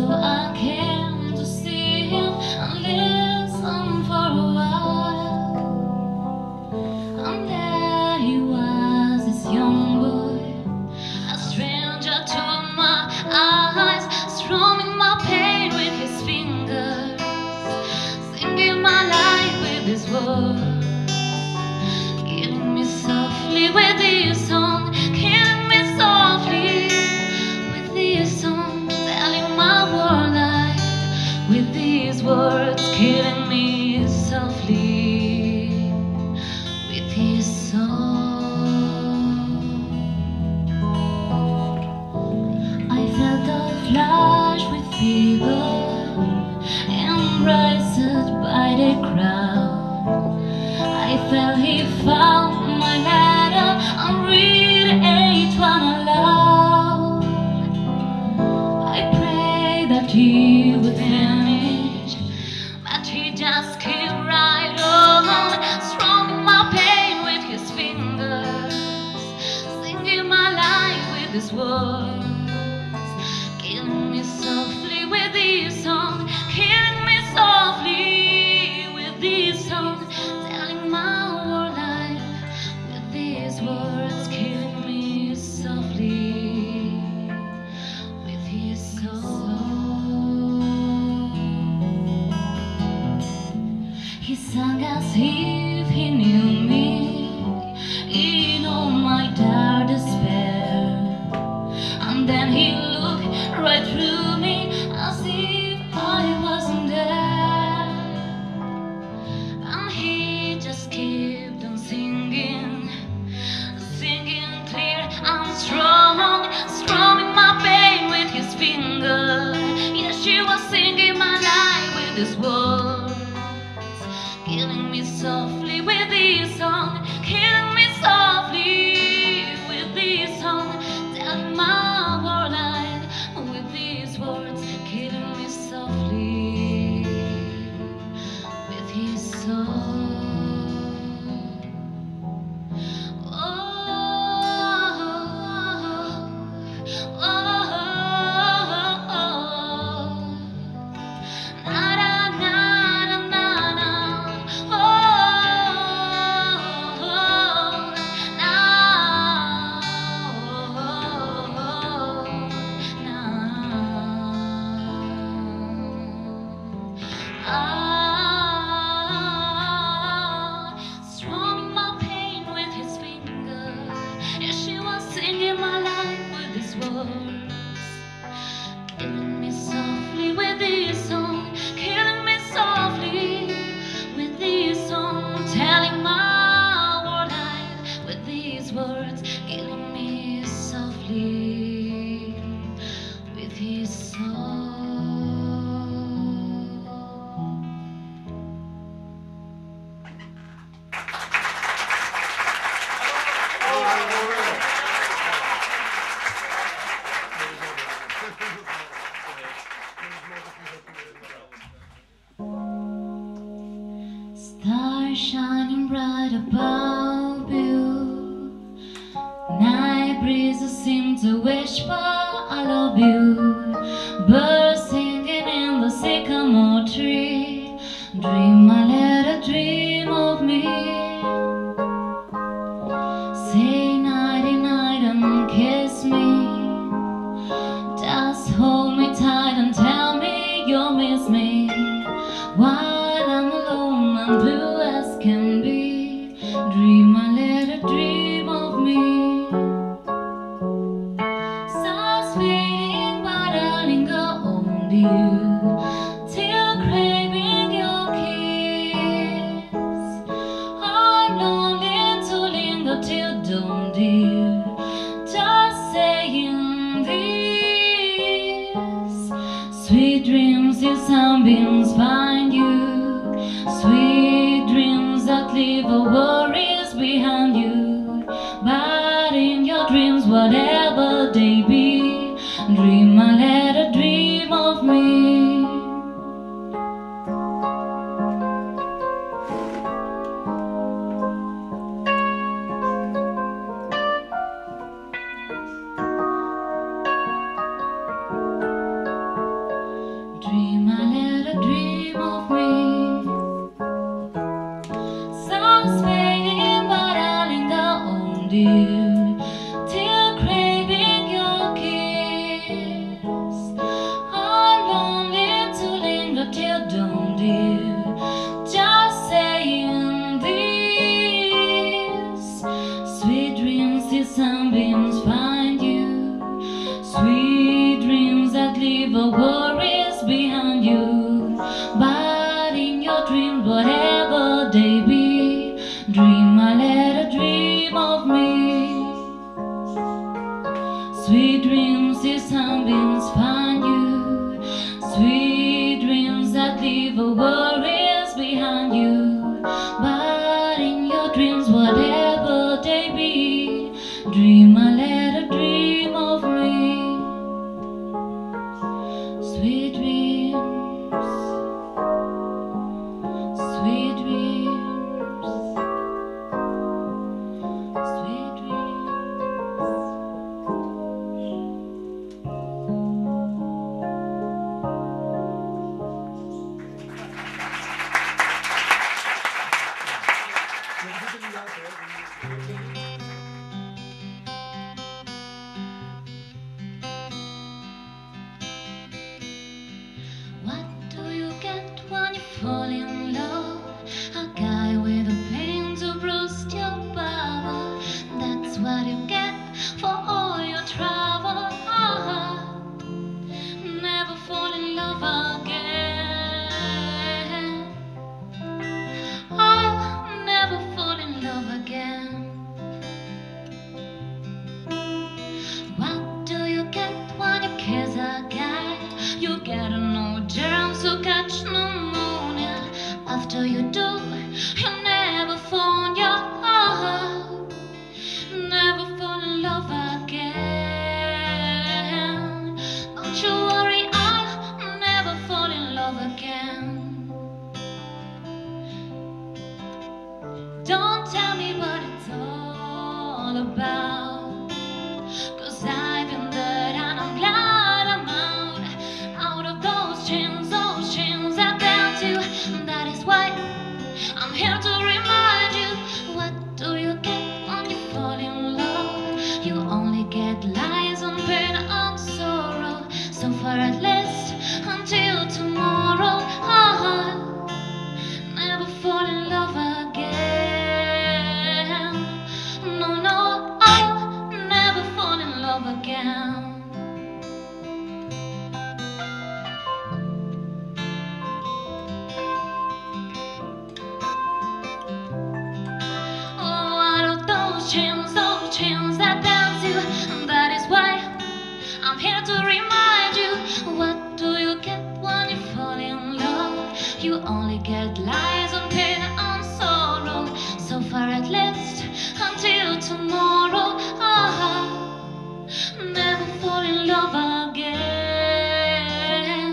so I can just see him and listen for a while. And there he was, this young boy, a stranger to my eyes, strumming my pain with his fingers, singing my life with his voice, killing me softly with his song, killing me softly with his song. With these words, killing me softly with his song. I felt a flush with fever, embraced by the crowd. I felt he found my letter and read each one aloud. I prayed that he would finish, but he just kept right on, strumming my pain with his fingers, singing my life with his words, killing me softly with his song, killing me softly with his song, telling my whole life with his words, killing me softly with his song. He sang as if he knew me in all my dark despair, and then he looked right through me as if I wasn't there. And he just kept on singing, singing clear and strong, strumming my pain with his finger. Yeah, she was singing my life with his words, killing me softly with his song, killing me softly with his song, telling my whole life with these words, killing me softly with his song. Oh, oh, oh. Killing me softly with his song, killing me softly with his song, telling my whole life with these words, killing me softly with his song. Stars shining bright above you, night breezes seem to whisper I love you, birds singing in the sycamore tree, dream my little dream of me. Say nighty night and kiss me, just hold me tight and tell me you'll miss me. Why? Blue as can be, dream a little dream of me. Stars fading, but darling, go on to you, till craving your kiss. I'm longing to linger till dawn, dear, just saying this. Sweet dreams, your sunbeams find you, sweet dreams that leave our worries behind you. But in your dreams, whatever they be, dream a little dream of me. leave your worries behind you. But in your dreams, whatever they be, dream a little dream of me. Sweet dreams, these sunbeams find you. Sweet dreams that leave your worries behind you. But in your dreams, whatever they be, dream a little dream of me. Sweet dreams, sweet dreams. Fall in love, a guy with a plan to boost your power. That's what you get for all your trouble. Never fall in love again. I'll never fall in love again. What do you get when you kiss a guy? You get no germs, you catch no more. After you do, you never found your heart. Never fall in love again. Don't you worry, I'll never fall in love again. Don't tell me what it's all about, 'cause I've been there and I'm glad I'm out. Out of those chains I bound to. That is why I'm here to remind you. What do you get when you fall in love? You only get lies and pain and sorrow. So far at least, until tomorrow. Never fall in love again. No, no, I'll never fall in love again. Those chains that bound you, and that is why I'm here to remind you. What do you get when you fall in love? You only get lies and pain and sorrow. So far at least, until tomorrow. Never fall in love again.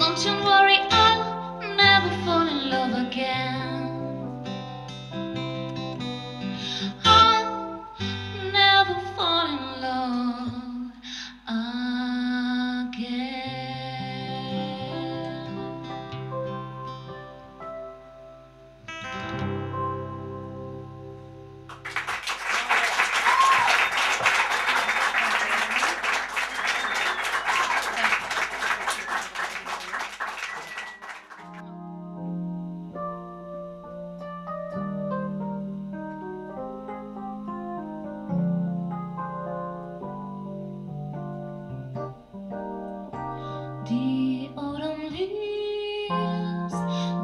Don't you worry, I'll never fall in love again. The autumn leaves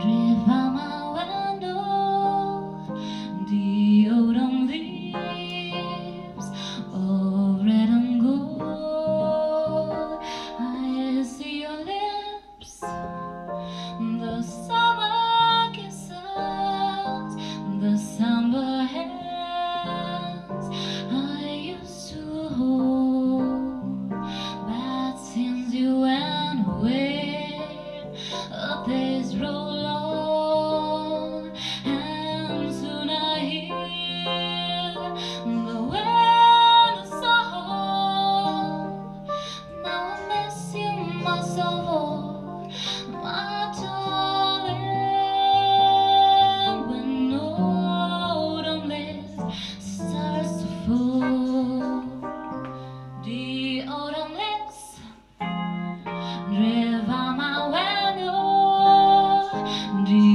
drift by my window. The autumn leaves, all red and gold. I see your lips, the summer kisses, the summer hands I used to hold. But since you went away, days roll on, and soon I hear the wind song. Now I miss you, my soul, my darling. When autumn leaves starts to fall, the autumn leaves drift by my window. The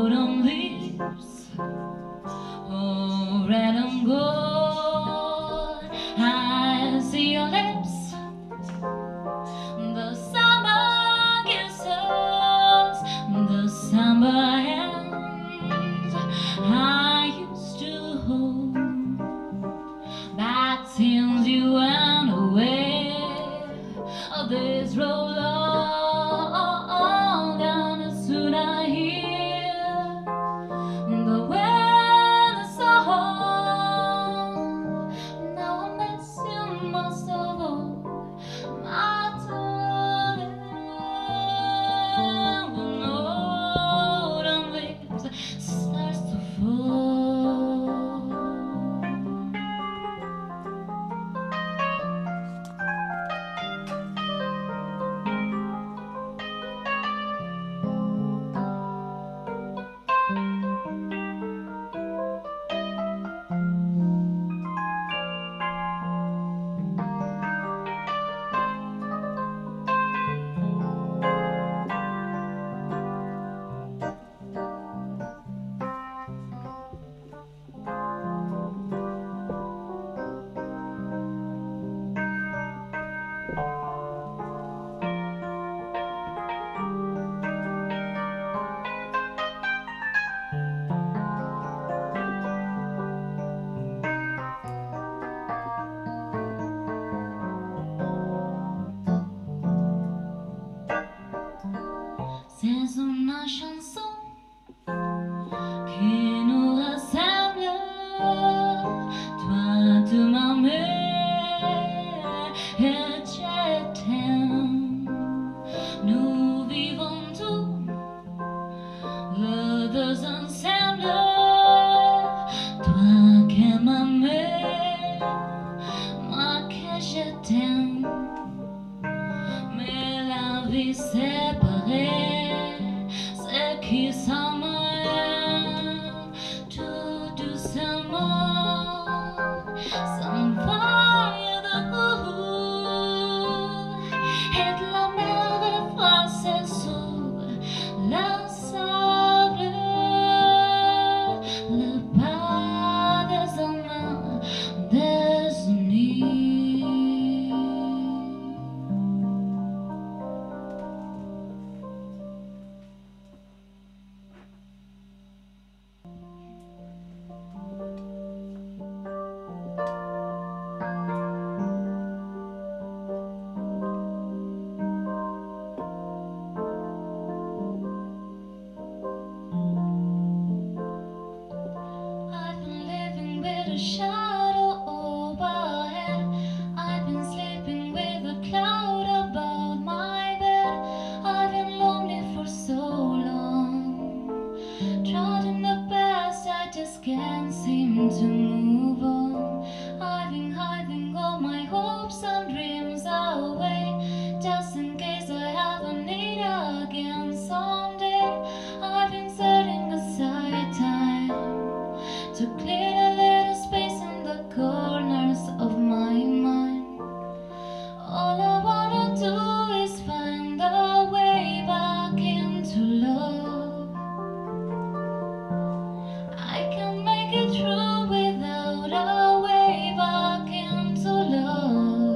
autumn leaves, oh, red and gold. I see your lips, the sun. waves roll on down the Tsunahi here. But when I saw home, now I miss you most of all. My darling, when autumn leaves starts to fall. C'est une chanson qui nous rassemble, toi tu m'aimes et je t'aime. Nous vivons tous les deux ensemble, toi qui m'aimes, moi que je t'aime. Mais la vie séparée, qui s'aiment tout doucement, sans faille de goût, et de la mer effacée sous le sable. Le pas des hommes désunis. Shadow overhead, I've been sleeping with a cloud above my bed. I've been lonely for so long, trapped in the past, I just can't seem to move on. I've been hiding all my hopes and dreams away, just in case I ever need her again someday. I've been setting aside time to clear the corners of my mind. All I wanna do is find a way back into love. I can't make it through without a way back into love.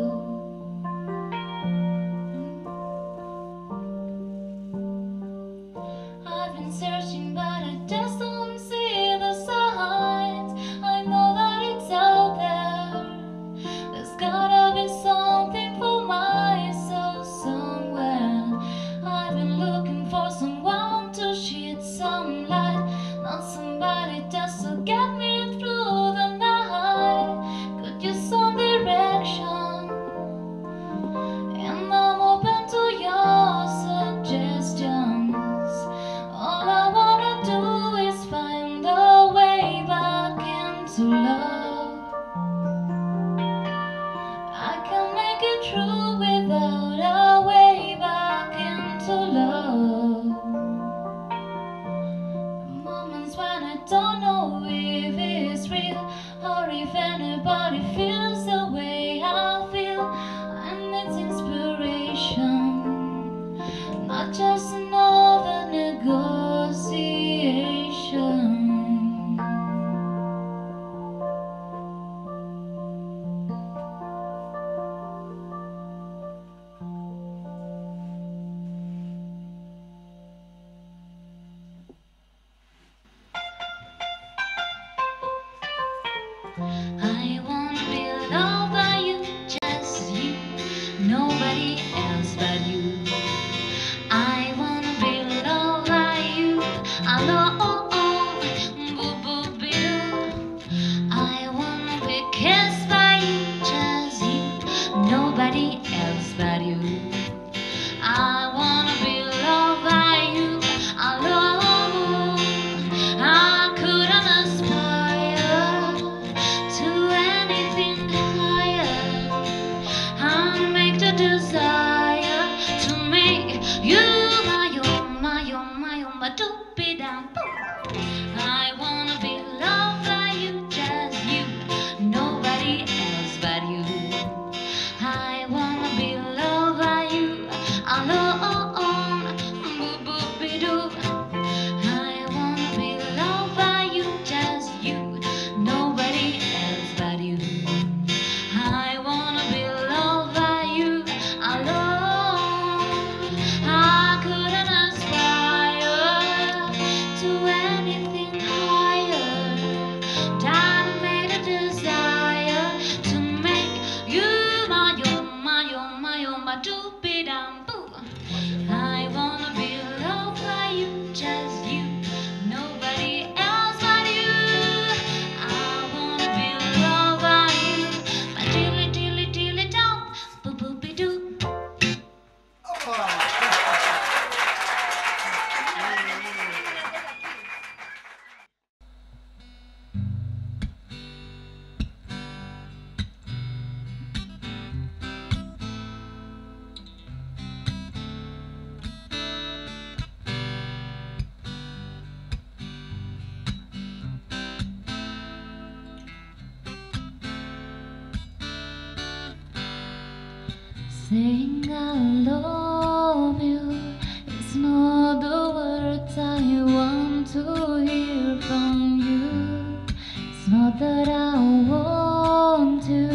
Saying I love you is not the words I want to hear from you. It's not that I want you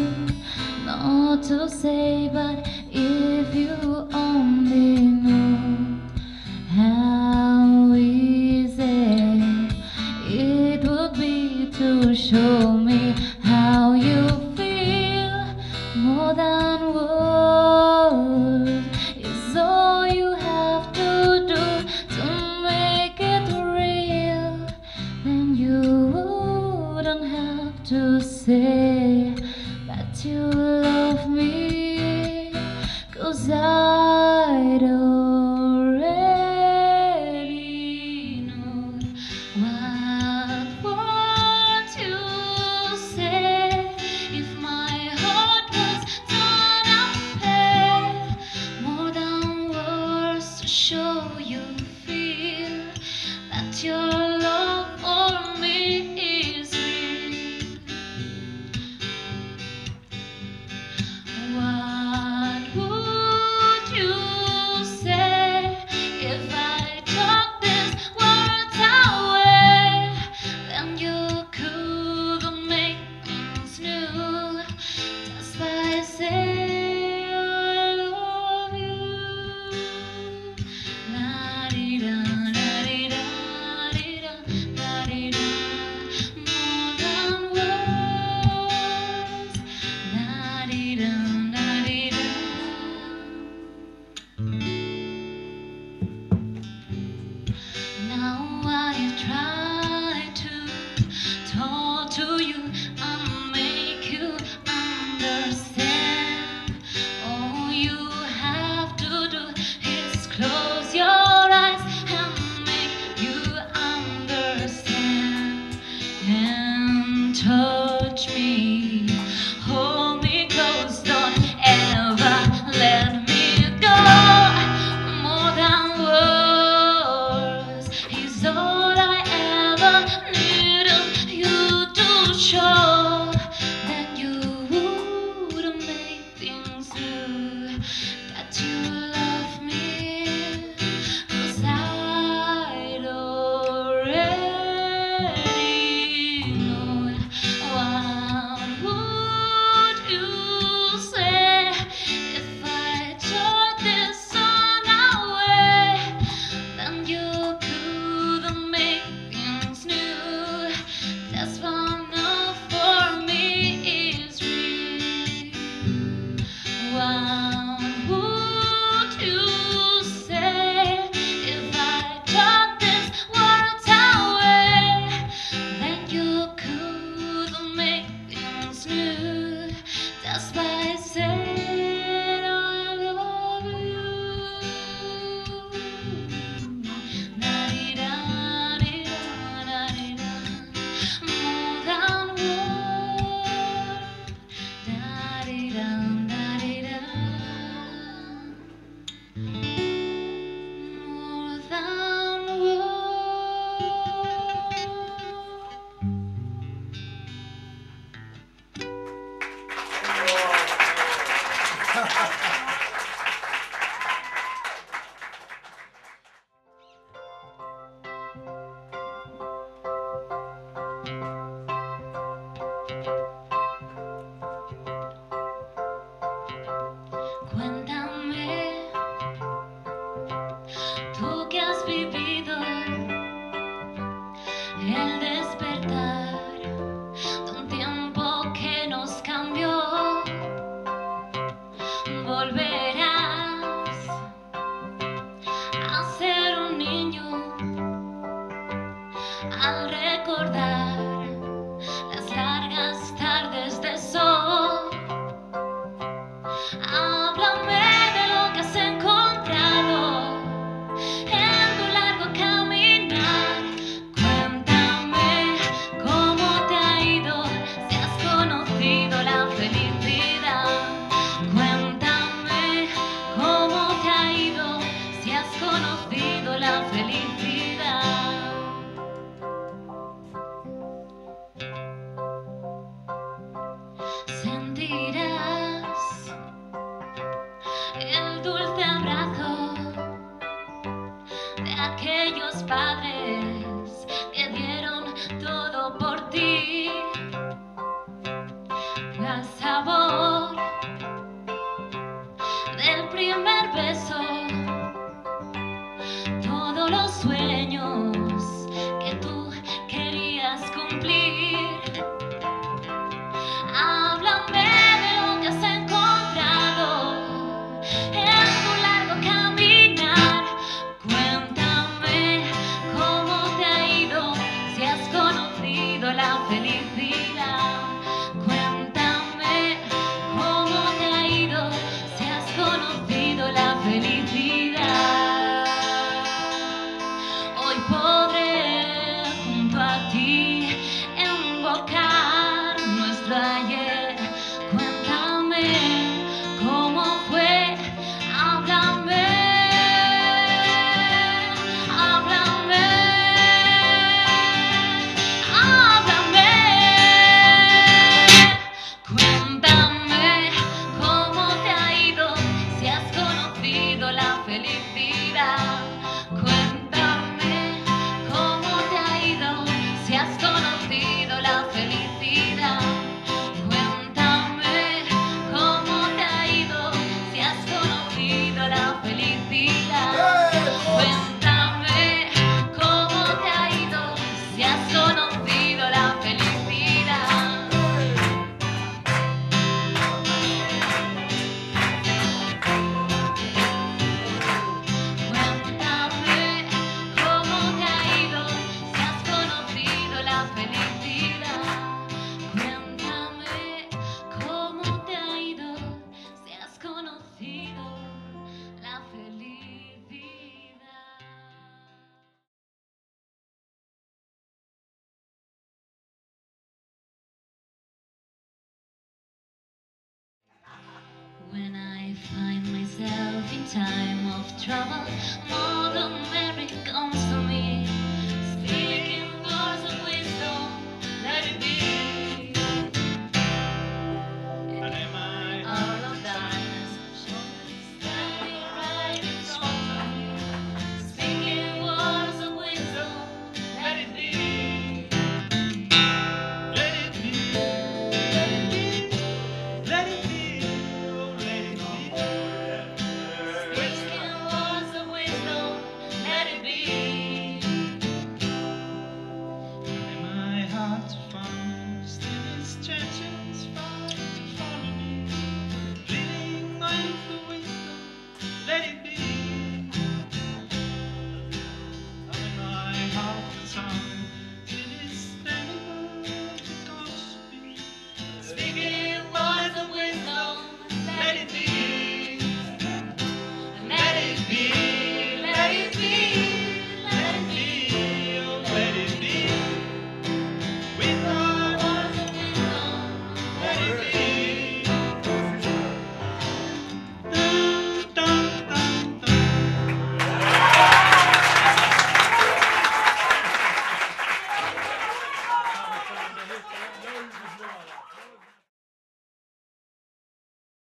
not to say, but if you only knew how easy it would be to show me how you feel more than words. It's all you have to do to make it real. Then you wouldn't have to say that you love me, 'cause I'd already know what words you say. If my heart was show you feel that your love for me is real. What would you say if I took these words away? Then you couldn't make things new just by saying I padres que dieron todo por ti. Fue al sabor del primer beso, todos los sueños que tú querías cumplir. Háblame de lo que has encontrado en tu largo caminar. Cuéntame cómo te ha ido, si has conocido la felicidad. Cuéntame cómo te ha ido, si has conocido la felicidad. Hoy podré junto a ti invocar nuestro ayer. Cuéntame cómo fue, háblame, háblame, háblame. Cuéntame cómo te ha ido, si has conocido la felicidad. Cuéntame cómo te ha ido, si has conocido la felicidad. Cuéntame cómo te ha ido, si has conocido la felicidad. Cuéntame cómo te ha ido, si has conocido la felicidad. Cuéntame cómo te ha ido, si has conocido la felicidad. Cuéntame cómo te ha ido, si has conocido la felicidad. When I find myself in time of trouble,